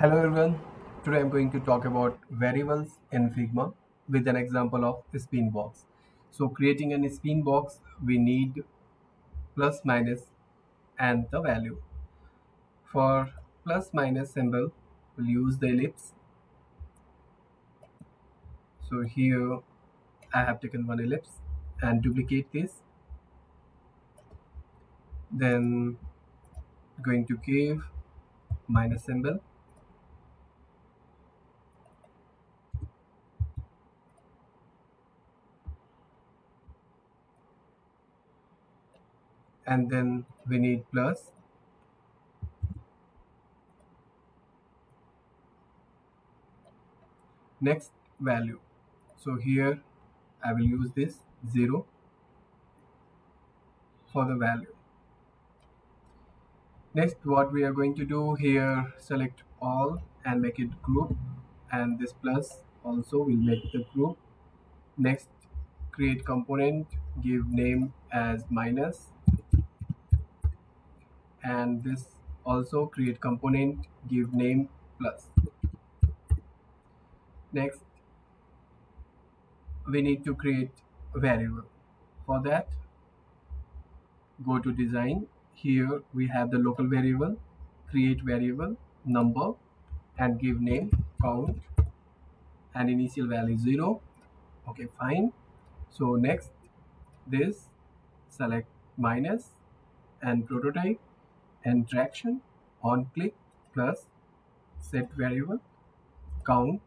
Hello everyone, today I'm going to talk about variables in Figma with an example of a spin box. So creating a spin box, we need plus minus and the value. For plus minus symbol, we'll use the ellipse. So here I have taken one ellipse and duplicate this. Then going to give minus symbol. And then we need plus. Next value. So here I will use this 0 for the value. Next, what we are going to do here, select all and make it group, and this plus also will make the group. Next, create component, give name as minus. And this also create component, give name plus. Next, we need to create a variable. For that, go to design. Here we have the local variable, create variable, number, and give name count, and initial value 0. Okay, fine. So next, this select minus and prototype. And traction on click plus set variable count,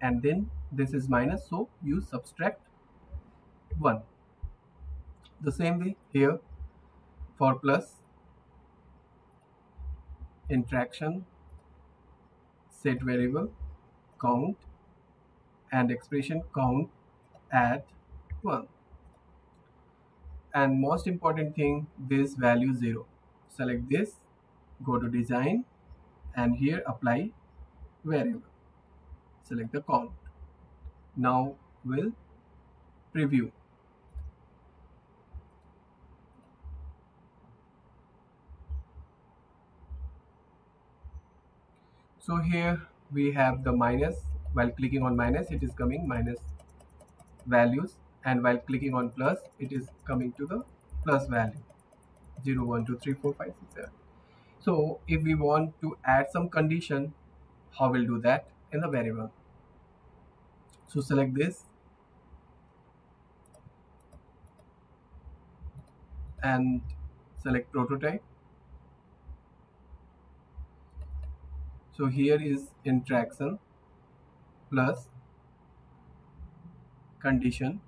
and then this is minus, so you subtract 1. The same way here for plus, in traction set variable count and expression count add 1. And most important thing, this value 0. Select this, go to design, and here apply variable. Select the count. Now we'll preview. So here we have the minus. While clicking on minus, it is coming minus values. And while clicking on plus, it is coming to the plus value 0, 1, 2, 3, 4, 5, 6, 7. So if we want to add some condition, how we'll do that in the variable? So select this and select prototype. So here is in traction plus condition.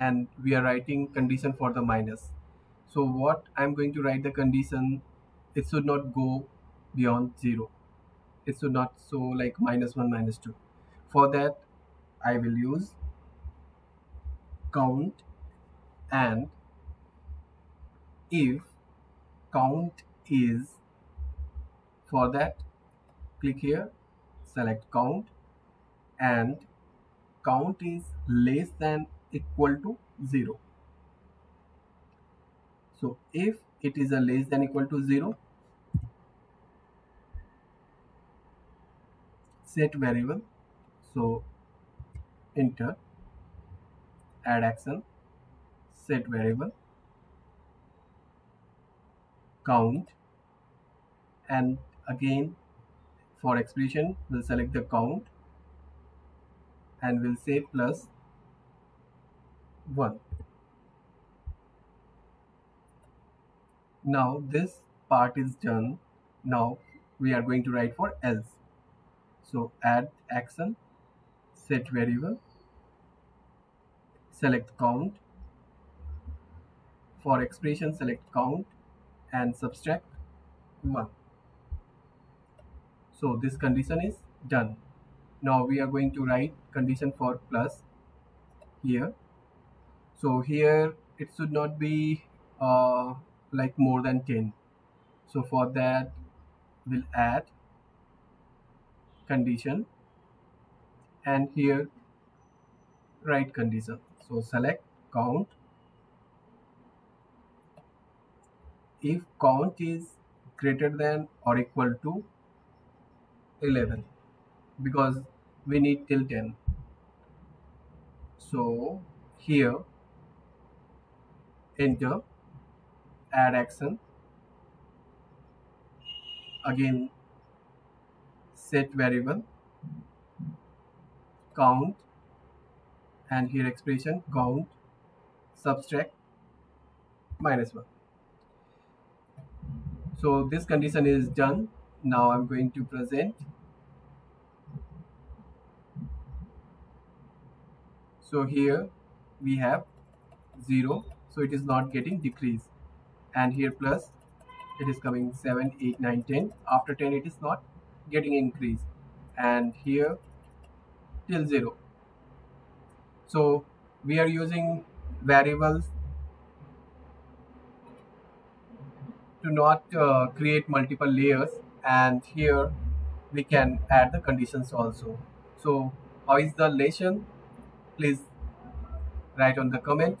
And we are writing condition for the minus. So what I'm going to write the condition, it should not go beyond 0. It should not, so like minus 1, minus 2. For that, I will use count and if count is, for that, click here, select count and count is less than equal to 0. So if it is a less than equal to 0, set variable, so enter, add action, set variable, count, and again for expression we'll select the count and we'll say plus 1. Now this part is done. Now we are going to write for else. So add action, set variable, select count, for expression select count and subtract 1. So this condition is done. Now we are going to write condition for plus here. So here it should not be like more than 10. So for that we'll add condition and here write condition. So select count. If count is greater than or equal to 11, because we need till 10. So here enter, add action, again set variable, count, and here expression count subtract -1. So this condition is done. Now I'm going to present. So here we have 0, so it is not getting decrease, and here plus it is coming 7, 8, 9, 10. After 10 it is not getting increase, and here till 0. So we are using variables to not create multiple layers, and here we can add the conditions also. So how is the lesson? Please write on the comment.